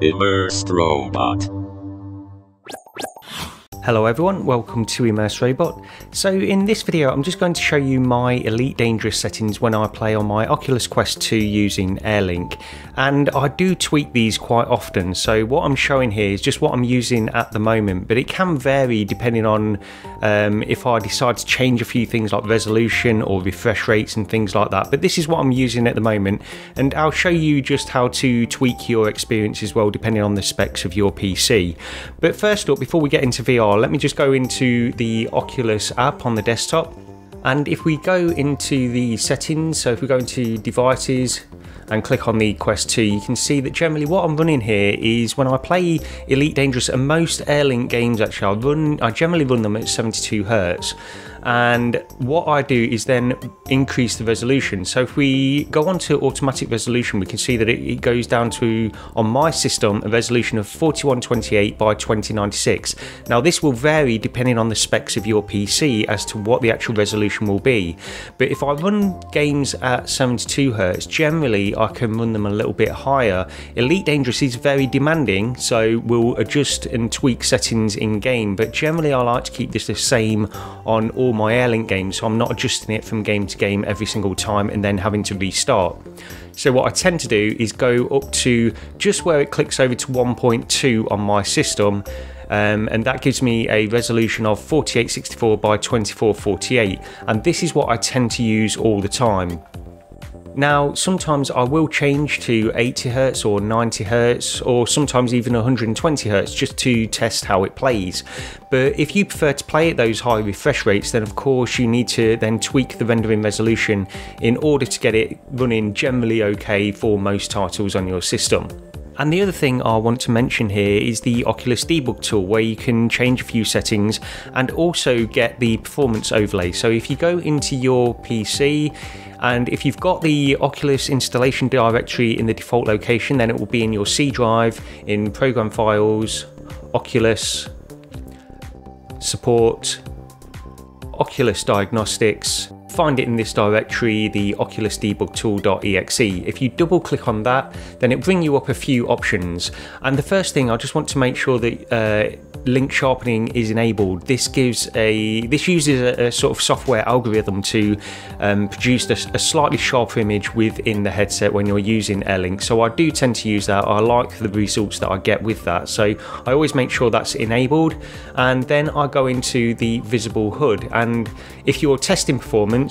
Immersed Robot. Hello everyone, welcome to Immersed Robot. So in this video I'm just going to show you my Elite Dangerous settings when I play on my Oculus Quest 2 using Air Link. And I do tweak these quite often, so what I'm showing here is just what I'm using at the moment, but it can vary depending on if I decide to change a few things like resolution or refresh rates and things like that. But this is what I'm using at the moment, and I'll show you just how to tweak your experience as well depending on the specs of your PC. But first up, before we get into VR, let me just go into the Oculus app on the desktop, and if we go into the settings, so if we go into devices and click on the Quest 2, you can see that generally what I'm running here is when I play Elite Dangerous and most Air Link games, actually I generally run them at 72 Hz, and what I do is then increase the resolution. So if we go on to automatic resolution, we can see that it goes down to, on my system, a resolution of 4128 by 2096. Now this will vary depending on the specs of your PC as to what the actual resolution will be, but if I run games at 72 Hz, generally I can run them a little bit higher. Elite Dangerous is very demanding, so we'll adjust and tweak settings in game, but generally I like to keep this the same on all my Air Link games, so I'm not adjusting it from game to game every single time and then having to restart. So what I tend to do is go up to just where it clicks over to 1.2 on my system, and that gives me a resolution of 4864 by 2448, and this is what I tend to use all the time. Now sometimes I will change to 80 Hz or 90 Hz or sometimes even 120 Hz just to test how it plays. But if you prefer to play at those high refresh rates, then of course you need to then tweak the rendering resolution in order to get it running generally okay for most titles on your system. And the other thing I want to mention here is the Oculus Debug Tool, where you can change a few settings and also get the performance overlay. So if you go into your PC, and if you've got the Oculus installation directory in the default location, then it will be in your C drive, in Program Files, Oculus, Support, Oculus Diagnostics. Find it in this directory, the Oculus Debug Tool.exe. If you double click on that, then it'll bring you up a few options. And the first thing, I just want to make sure that link sharpening is enabled. This uses a sort of software algorithm to produce a slightly sharper image within the headset when you're using Air Link. So I do tend to use that. I like the results that I get with that. So I always make sure that's enabled. And then I go into the visible HUD. And if you're testing performance,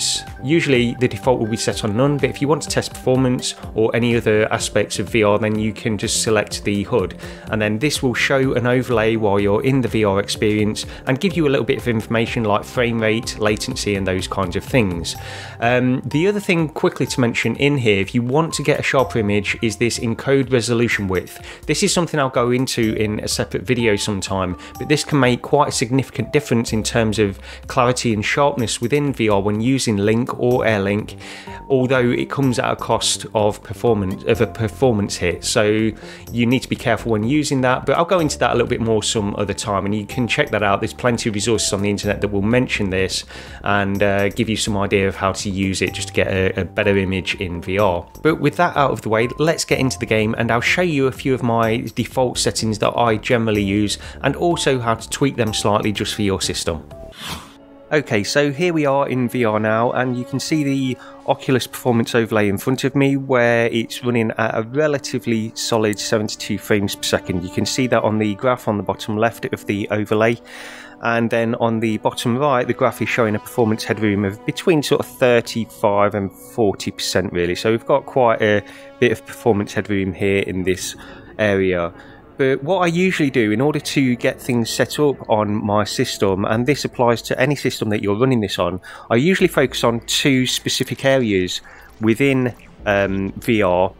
usually the default will be set on none, but if you want to test performance or any other aspects of VR, then you can just select the HUD, and then this will show an overlay while you're in the VR experience and give you a little bit of information like frame rate, latency and those kinds of things. The other thing quickly to mention in here, if you want to get a sharper image, is this encode resolution width. This is something I'll go into in a separate video sometime, but this can make quite a significant difference in terms of clarity and sharpness within VR when using Link or Air Link, although it comes at a cost of a performance hit, so you need to be careful when using that. But I'll go into that a little bit more some other time, and you can check that out. There's plenty of resources on the internet that will mention this and give you some idea of how to use it just to get a better image in VR. But with that out of the way, let's get into the game, and I'll show you a few of my default settings that I generally use and also how to tweak them slightly just for your system. Okay, so here we are in VR now, and you can see the Oculus performance overlay in front of me where it's running at a relatively solid 72 frames per second. You can see that on the graph on the bottom left of the overlay, and then on the bottom right the graph is showing a performance headroom of between sort of 35 and 40% really, so we've got quite a bit of performance headroom here in this area. But what I usually do in order to get things set up on my system, and this applies to any system that you're running this on, I usually focus on two specific areas within VR,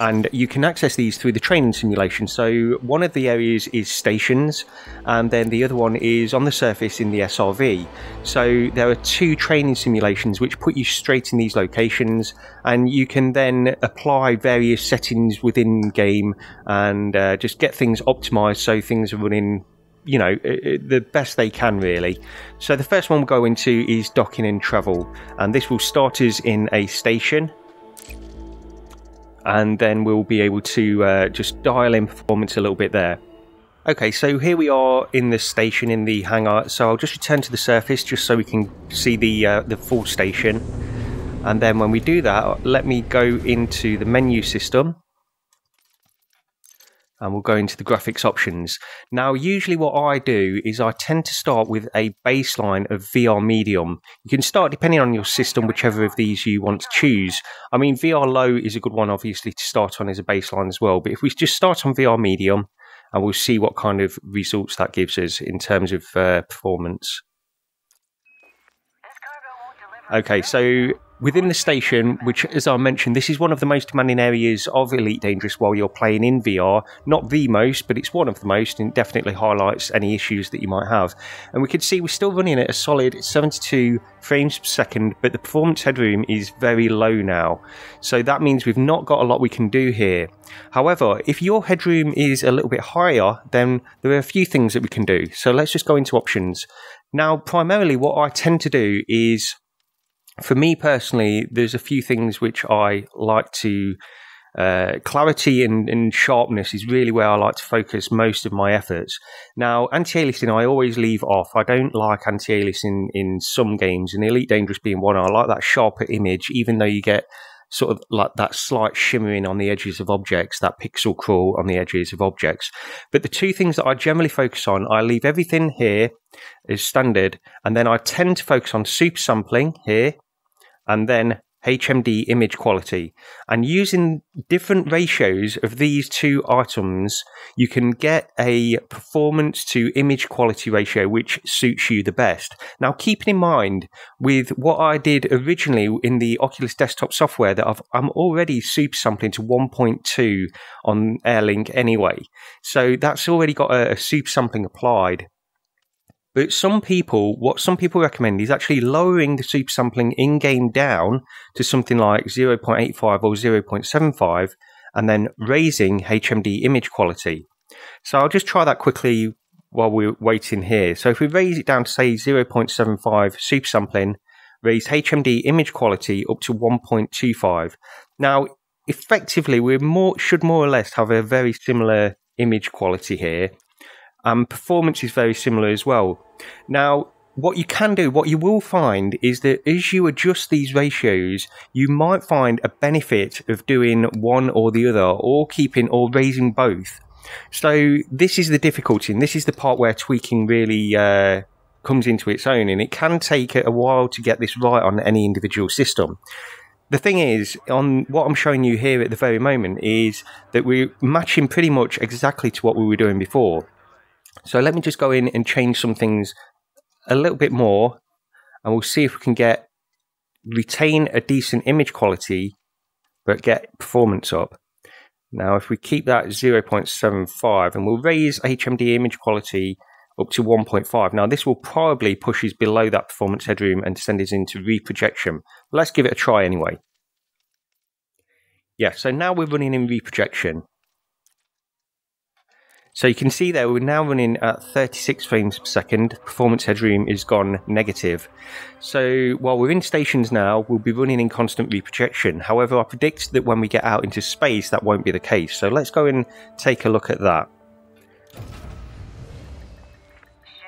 and you can access these through the training simulation. So one of the areas is stations, and then the other one is on the surface in the SRV. So there are two training simulations which put you straight in these locations, and you can then apply various settings within game and just get things optimized so things are running, you know, the best they can really. So the first one we'll go into is docking and travel, and this will start us in a station. and then we'll be able to just dial in performance a little bit there. Okay, so here we are in the station in the hangar, so I'll just return to the surface just so we can see the full station. And then when we do that, let me go into the menu system and we'll go into the graphics options. Now, usually what I do is I tend to start with a baseline of VR medium. You can start, depending on your system, whichever of these you want to choose. I mean, VR low is a good one, obviously, to start on as a baseline as well. But if we just start on VR medium, and we'll see what kind of results that gives us in terms of performance. Okay, so within the station, which, as I mentioned, this is one of the most demanding areas of Elite Dangerous while you're playing in VR. Not the most, but it's one of the most, and definitely highlights any issues that you might have. And we can see we're still running at a solid 72 frames per second, but the performance headroom is very low now. So that means we've not got a lot we can do here. However, if your headroom is a little bit higher, then there are a few things that we can do. So let's just go into options. Now, primarily what I tend to do is, for me personally, there's a few things which I like to, clarity and sharpness is really where I like to focus most of my efforts. Now, anti-aliasing I always leave off. I don't like anti-aliasing in some games, and Elite Dangerous being one. I like that sharper image, even though you get sort of like that slight shimmering on the edges of objects, that pixel crawl on the edges of objects. But the two things that I generally focus on, I leave everything here as standard, and then I tend to focus on super sampling here, and then HMD image quality. And using different ratios of these two items, you can get a performance to image quality ratio which suits you the best. Now, keeping in mind with what I did originally in the Oculus desktop software, that I'm already super sampling to 1.2 on Air Link anyway. So that's already got a super sampling applied. But what some people recommend is actually lowering the super sampling in-game down to something like 0.85 or 0.75 and then raising HMD image quality. So I'll just try that quickly while we're waiting here. So if we raise it down to, say, 0.75 super sampling, raise HMD image quality up to 1.25. Now, effectively, we should more or less have a very similar image quality here. Performance is very similar as well. Now, what you will find is that as you adjust these ratios, you might find a benefit of doing one or the other, or keeping or raising both. So this is the difficulty, and this is the part where tweaking really comes into its own, and it can take a while to get this right on any individual system. The thing is, on what I'm showing you here at the very moment is that we're matching pretty much exactly to what we were doing before. So let me just go in and change some things a little bit more, and we'll see if we can retain a decent image quality, but get performance up. Now, if we keep that 0.75, and we'll raise HMD image quality up to 1.5. Now, this will probably push us below that performance headroom and send us into reprojection. Let's give it a try anyway. Yeah, so now we're running in reprojection. So you can see there we're now running at 36 frames per second. Performance headroom is gone negative. So while we're in stations now, we'll be running in constant reprojection. However, I predict that when we get out into space, that won't be the case. So let's go and take a look at that. Ship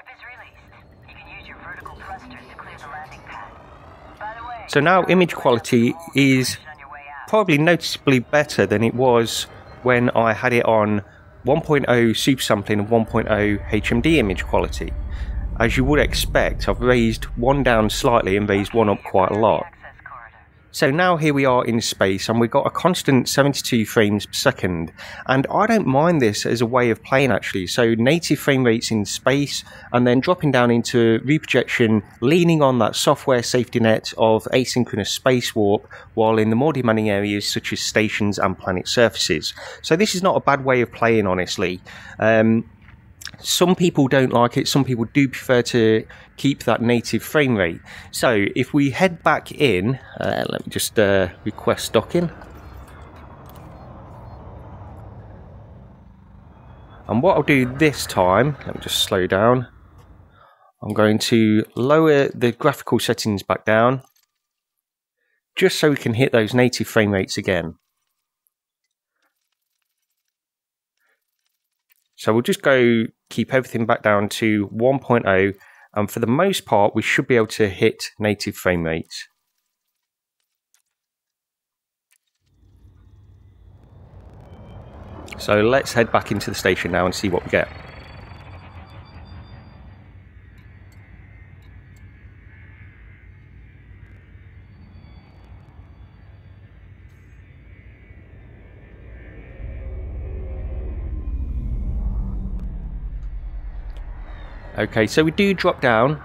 is released. You can use your vertical thrusters to clear the landing pad. By the way, so now image quality is probably noticeably better than it was when I had it on 1.0 super sampling and 1.0 HMD image quality. As you would expect, I've raised one down slightly and raised one up quite a lot. So now here we are in space, and we've got a constant 72 frames per second, and I don't mind this as a way of playing, actually. So native frame rates in space, and then dropping down into reprojection, leaning on that software safety net of asynchronous space warp while in the more demanding areas such as stations and planet surfaces. So this is not a bad way of playing, honestly. Some people don't like it, some people do prefer to keep that native frame rate. So if we head back in, let me just request docking. And what I'll do this time, let me just slow down. I'm going to lower the graphical settings back down, just so we can hit those native frame rates again. So we'll just go keep everything back down to 1.0, and for the most part, we should be able to hit native frame rates. So let's head back into the station now and see what we get. Okay, so we do drop down.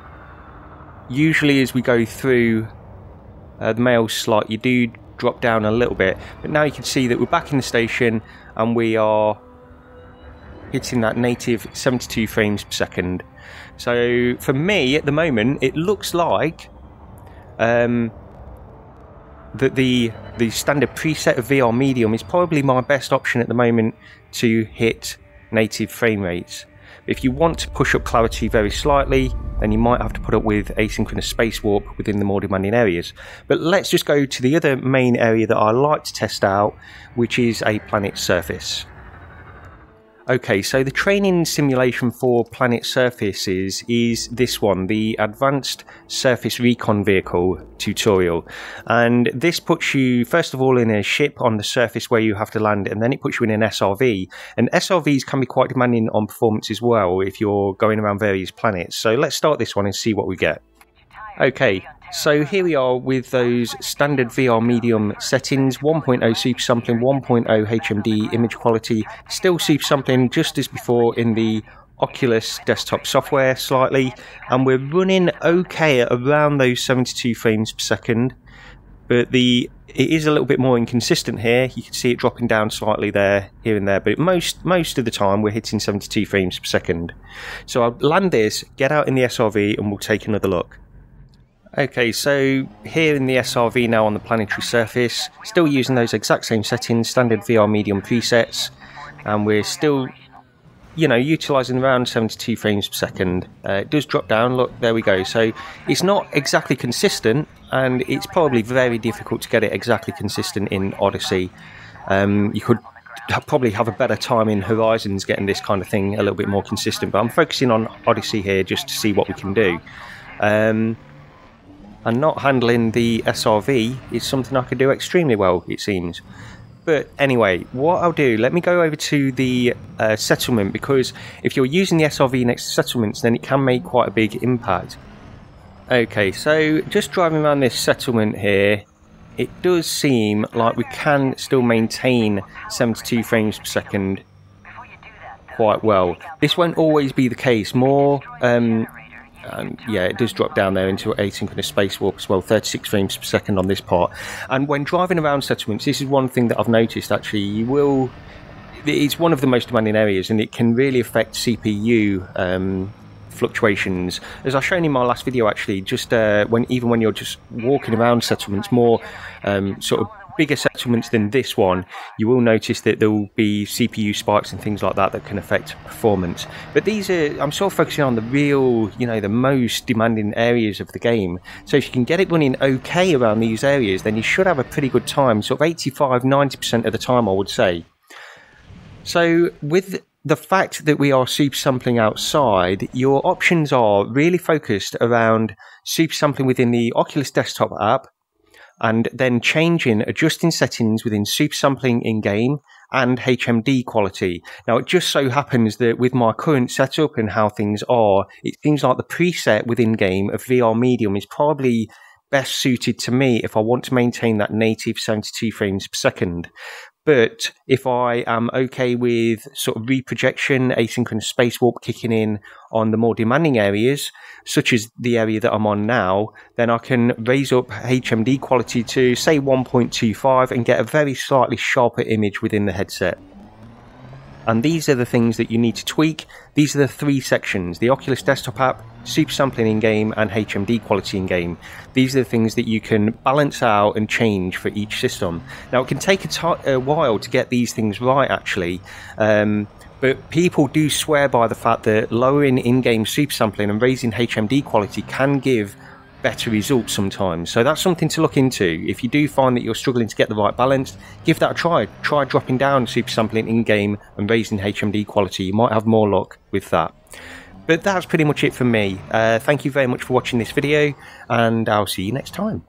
Usually as we go through the mail slot, you do drop down a little bit. But now you can see that we're back in the station and we are hitting that native 72 frames per second. So for me, at the moment, it looks like that the standard preset of VR Medium is probably my best option at the moment to hit native frame rates. If you want to push up clarity very slightly, then you might have to put up with asynchronous space warp within the more demanding areas. But let's just go to the other main area that I like to test out, which is a planet surface. Okay, so the training simulation for planet surfaces is this one, the Advanced Surface Recon Vehicle tutorial. And this puts you, first of all, in a ship on the surface where you have to land, and then it puts you in an SRV. And SRVs can be quite demanding on performance as well if you're going around various planets. So let's start this one and see what we get. Okay, so here we are with those standard VR medium settings, 1.0 super sampling, 1.0 HMD image quality, still super sampling just as before in the Oculus desktop software slightly, and we're running okay at around those 72 frames per second, but it is a little bit more inconsistent here. You can see it dropping down slightly there, here and there, but most of the time we're hitting 72 frames per second. So I'll land this, get out in the SRV, and we'll take another look. Okay, so here in the SRV now on the planetary surface, still using those exact same settings, standard VR medium presets, and we're still, you know, utilising around 72 frames per second. It does drop down, look, there we go. So it's not exactly consistent, and it's probably very difficult to get it exactly consistent in Odyssey. You could probably have a better time in Horizons getting this kind of thing a little bit more consistent, but I'm focusing on Odyssey here just to see what we can do. And not handling the SRV is something I can do extremely well, it seems. But anyway, what I'll do, let me go over to the settlement, because if you're using the SRV next to settlements, then it can make quite a big impact. Okay, so just driving around this settlement here, it does seem like we can still maintain 72 frames per second quite well. This won't always be the case. Yeah, it does drop down there into asynchronous space warp as well, 36 frames per second on this part. And when driving around settlements, this is one thing that I've noticed actually, it's one of the most demanding areas, and it can really affect CPU fluctuations. As I've shown in my last video actually, just even when you're just walking around settlements, more sort of bigger settlements than this one, you will notice that there will be CPU spikes and things like that that can affect performance. But these are, I'm sort of focusing on the real, you know, the most demanding areas of the game. So if you can get it running okay around these areas, then you should have a pretty good time, sort of 85, 90% of the time, I would say. So with the fact that we are super sampling outside, your options are really focused around super sampling within the Oculus desktop app, and then adjusting settings within super sampling in-game and HMD quality. Now, it just so happens that with my current setup and how things are, it seems like the preset within game of VR Medium is probably best suited to me if I want to maintain that native 72 frames per second. But if I am okay with sort of reprojection, asynchronous space warp kicking in on the more demanding areas, such as the area that I'm on now, then I can raise up HMD quality to, say, 1.25 and get a very slightly sharper image within the headset. And these are the things that you need to tweak. These are the three sections: the Oculus desktop app, super sampling in-game, and HMD quality in-game. These are the things that you can balance out and change for each system. Now, it can take a while to get these things right, actually, but people do swear by the fact that lowering in-game super sampling and raising HMD quality can give better results sometimes. So that's something to look into. If you do find that you're struggling to get the right balance, give that a try. Try dropping down super sampling in game and raising HMD quality. You might have more luck with that. But that's pretty much it for me. Thank you very much for watching this video, and I'll see you next time.